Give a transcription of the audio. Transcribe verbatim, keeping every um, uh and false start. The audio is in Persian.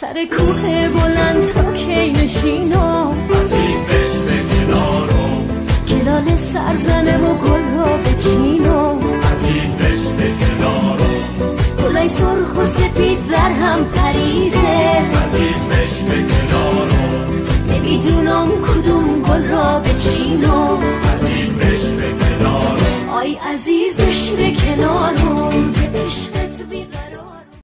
سر کوه بلند تا کی نشینم عزیز بشینه کناروم که لاله سر زنم و گل را بچینم عزیز بشینه کناروم گلای سرخ و سپید در هم پریده عزیز بشینه کناروم نمیدونم کدوم گل را بچینم